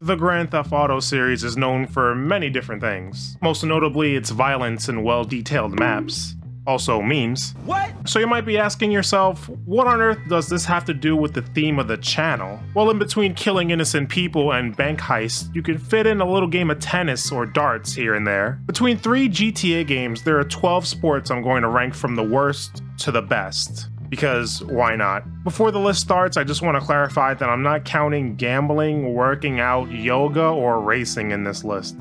The Grand Theft Auto series is known for many different things, most notably its violence and well-detailed maps. Also memes. What? So you might be asking yourself, what on earth does this have to do with the theme of the channel? Well, in between killing innocent people and bank heists, you can fit in a little game of tennis or darts here and there. Between 3 GTA games, there are 12 sports I'm going to rank from the worst to the best. Because why not? Before the list starts, I just want to clarify that I'm not counting gambling, working out, yoga, or racing in this list.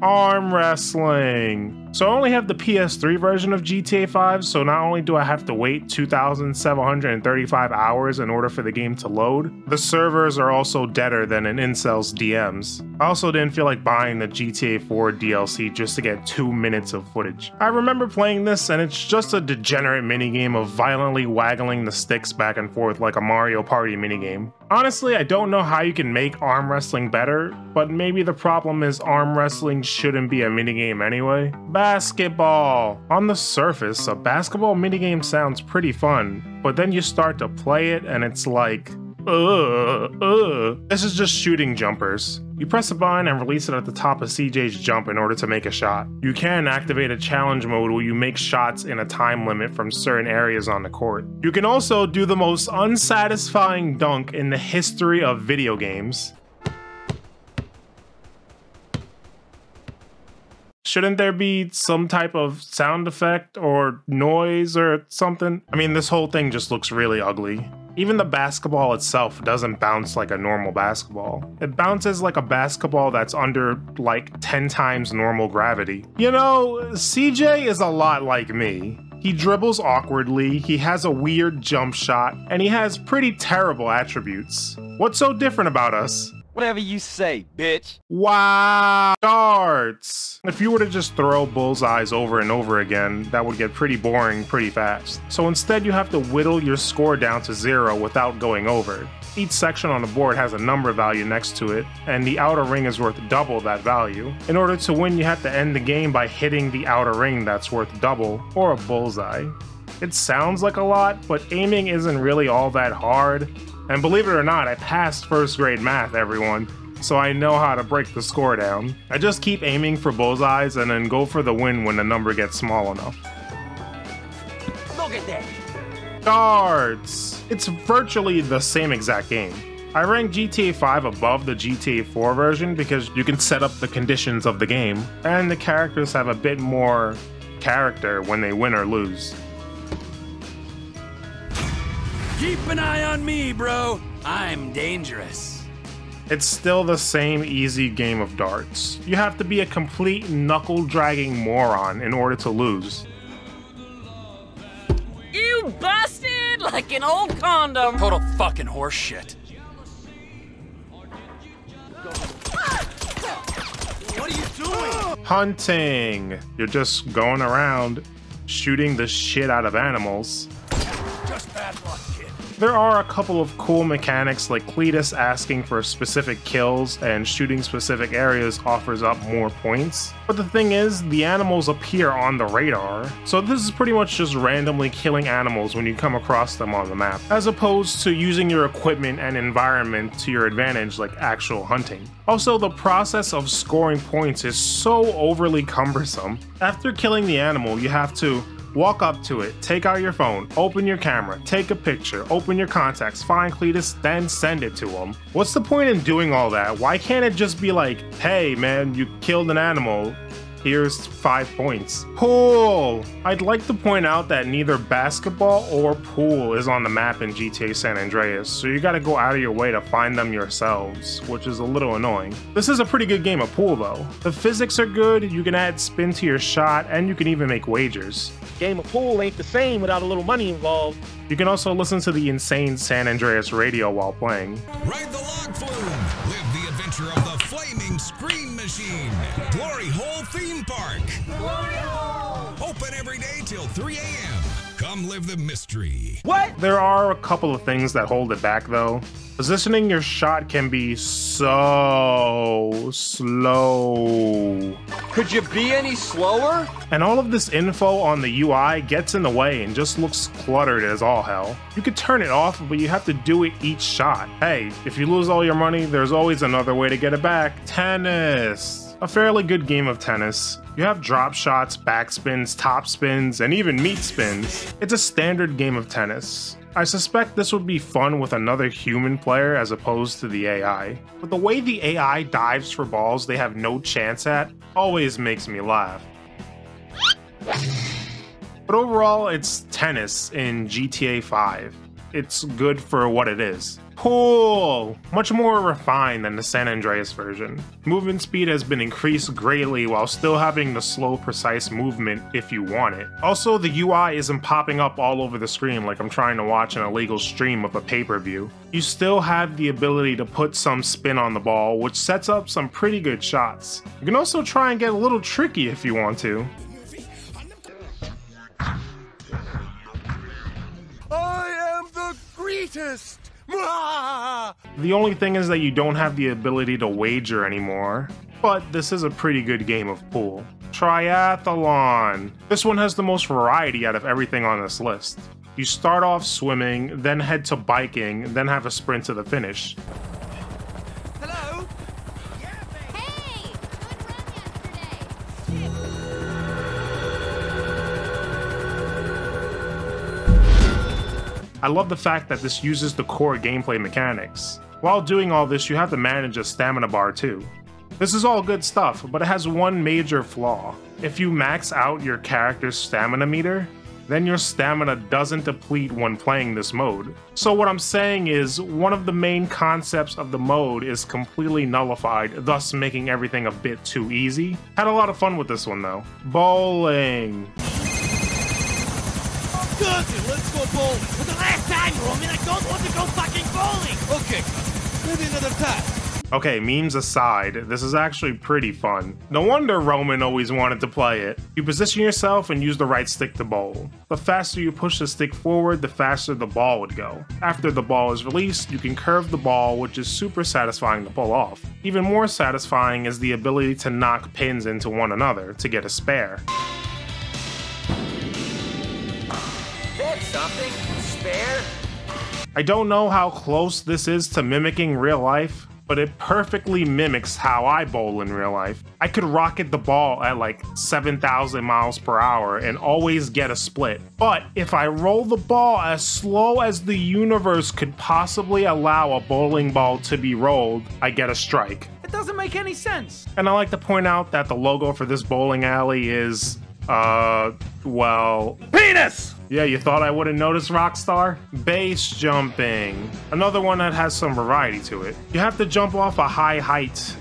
Arm wrestling. So I only have the PS3 version of GTA 5, so not only do I have to wait 2,735 hours in order for the game to load, the servers are also deader than an incel's DMs. I also didn't feel like buying the GTA 4 DLC just to get 2 minutes of footage. I remember playing this and it's just a degenerate minigame of violently waggling the sticks back and forth like a Mario Party minigame. Honestly, I don't know how you can make arm wrestling better, but maybe the problem is arm wrestling shouldn't be a minigame anyway. Basketball. On the surface, a basketball minigame sounds pretty fun, but then you start to play it and it's like, This is just shooting jumpers. You press a button and release it at the top of CJ's jump in order to make a shot. You can activate a challenge mode where you make shots in a time limit from certain areas on the court. You can also do the most unsatisfying dunk in the history of video games. Shouldn't there be some type of sound effect or noise or something? I mean, this whole thing just looks really ugly. Even the basketball itself doesn't bounce like a normal basketball. It bounces like a basketball that's under like 10 times normal gravity. You know, CJ is a lot like me. He dribbles awkwardly, he has a weird jump shot, and he has pretty terrible attributes. What's so different about us? Whatever you say, bitch. Wow. Darts. If you were to just throw bullseyes over and over again, that would get pretty boring pretty fast. So instead, you have to whittle your score down to 0 without going over. Each section on the board has a number value next to it, and the outer ring is worth double that value. In order to win, you have to end the game by hitting the outer ring that's worth double, or a bullseye. It sounds like a lot, but aiming isn't really all that hard. And believe it or not, I passed first grade math, everyone, so I know how to break the score down. I just keep aiming for bullseyes and then go for the win when the number gets small enough. Look at that! Darts! It's virtually the same exact game. I rank GTA 5 above the GTA 4 version because you can set up the conditions of the game, and the characters have a bit more character when they win or lose. Keep an eye on me, bro. I'm dangerous. It's still the same easy game of darts. You have to be a complete knuckle-dragging moron in order to lose. You busted like an old condom. Total fucking horse shit. What are you doing? Hunting. You're just going around shooting the shit out of animals. Just bad luck. There are a couple of cool mechanics like Cletus asking for specific kills and shooting specific areas offers up more points. But the thing is, the animals appear on the radar, so this is pretty much just randomly killing animals when you come across them on the map, as opposed to using your equipment and environment to your advantage like actual hunting. Also, the process of scoring points is so overly cumbersome. After killing the animal, you have to walk up to it, take out your phone, open your camera, take a picture, open your contacts, find Cletus, then send it to him. What's the point in doing all that? Why can't it just be like, hey man, you killed an animal. Here's 5 points. Pool! I'd like to point out that neither basketball or pool is on the map in GTA San Andreas, so you gotta go out of your way to find them yourselves, which is a little annoying. This is a pretty good game of pool though. The physics are good, you can add spin to your shot, and you can even make wagers. Game of pool ain't the same without a little money involved. You can also listen to the insane San Andreas radio while playing. Ride the log flume! Live the adventure of the flaming screen machine! Glory Hole Theme Park! Glory Hole! Open every day till 3 a.m. Come live the mystery. What? There are a couple of things that hold it back though. Positioning your shot can be so slow. Could you be any slower? And all of this info on the UI gets in the way and just looks cluttered as all hell. You could turn it off, but you have to do it each shot. Hey, if you lose all your money, there's always another way to get it back. Tennis. A fairly good game of tennis. You have drop shots, backspins, top spins, and even meat spins. It's a standard game of tennis. I suspect this would be fun with another human player as opposed to the AI. But the way the AI dives for balls they have no chance at always makes me laugh. But overall, it's tennis in GTA 5. It's good for what it is. Cool! Much more refined than the San Andreas version. Movement speed has been increased greatly while still having the slow, precise movement if you want it. Also, the UI isn't popping up all over the screen like I'm trying to watch an illegal stream of a pay-per-view. You still have the ability to put some spin on the ball, which sets up some pretty good shots. You can also try and get a little tricky if you want to. I am the greatest! The only thing is that you don't have the ability to wager anymore, but this is a pretty good game of pool. Triathlon. This one has the most variety out of everything on this list. You start off swimming, then head to biking, then have a sprint to the finish. Hello? Yeah, baby. Hey! Good run yesterday. Shit. I love the fact that this uses the core gameplay mechanics. While doing all this, you have to manage a stamina bar too. This is all good stuff, but it has one major flaw. If you max out your character's stamina meter, then your stamina doesn't deplete when playing this mode. So what I'm saying is, one of the main concepts of the mode is completely nullified, thus making everything a bit too easy. Had a lot of fun with this one though. Bowling. Good, dude, let's go bowling. For the last time, Roman, I don't want to go fucking bowling. Okay, maybe another time. Okay, memes aside, this is actually pretty fun. No wonder Roman always wanted to play it. You position yourself and use the right stick to bowl. The faster you push the stick forward, the faster the ball would go. After the ball is released, you can curve the ball, which is super satisfying to pull off. Even more satisfying is the ability to knock pins into one another to get a spare. Something? Spare? I don't know how close this is to mimicking real life, but it perfectly mimics how I bowl in real life. I could rocket the ball at like 7,000 miles per hour and always get a split. But if I roll the ball as slow as the universe could possibly allow a bowling ball to be rolled, I get a strike. It doesn't make any sense. And I like to point out that the logo for this bowling alley is, well... Penis! Yeah, you thought I wouldn't notice, Rockstar? Base jumping. Another one that has some variety to it. You have to jump off a high height.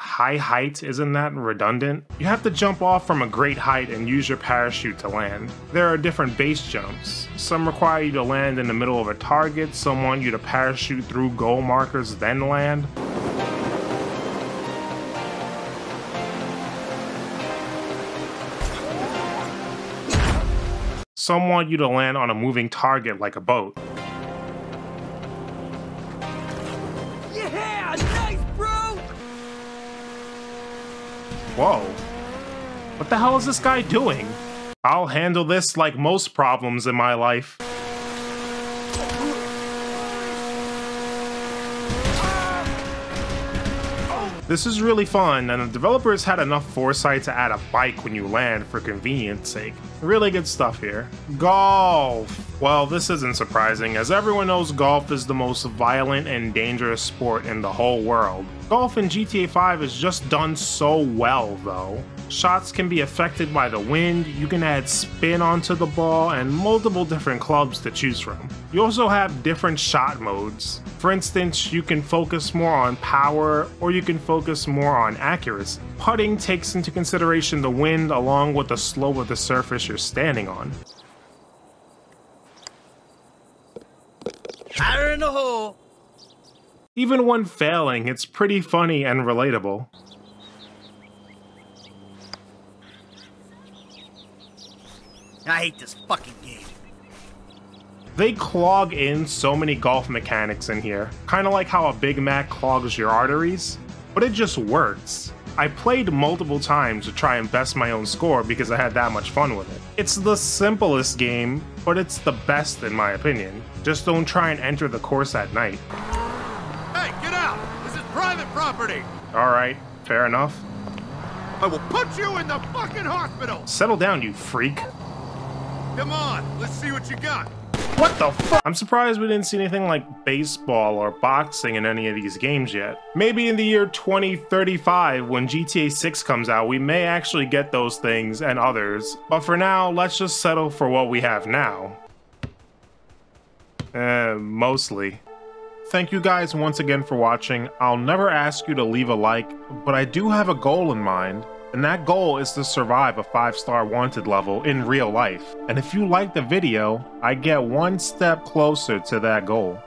High height? Isn't that redundant? You have to jump off from a great height and use your parachute to land. There are different base jumps. Some require you to land in the middle of a target, some want you to parachute through goal markers, then land. Some want you to land on a moving target like a boat. Yeah, nice, bro! Whoa. What the hell is this guy doing? I'll handle this like most problems in my life. This is really fun, and the developers had enough foresight to add a bike when you land for convenience sake. Really good stuff here. Golf! Well, this isn't surprising, as everyone knows golf is the most violent and dangerous sport in the whole world. Golf in GTA 5 is just done so well, though. Shots can be affected by the wind, you can add spin onto the ball, and multiple different clubs to choose from. You also have different shot modes. For instance, you can focus more on power, or you can focus more on accuracy. Putting takes into consideration the wind along with the slope of the surface you're standing on. Fire in the hole! Even when failing, it's pretty funny and relatable. I hate this fucking game. They clog in so many golf mechanics in here, kind of like how a Big Mac clogs your arteries, but it just works. I played multiple times to try and best my own score because I had that much fun with it. It's the simplest game, but it's the best in my opinion. Just don't try and enter the course at night. Hey, get out! This is private property! Alright, fair enough. I will put you in the fucking hospital! Settle down, you freak. Come on, let's see what you got. What the fuck? I'm surprised we didn't see anything like baseball or boxing in any of these games yet. Maybe in the year 2035, when GTA 6 comes out, we may actually get those things and others. But for now, let's just settle for what we have now. Mostly. Thank you guys once again for watching. I'll never ask you to leave a like, but I do have a goal in mind. And that goal is to survive a 5-star wanted level in real life. And if you like the video, I get one step closer to that goal.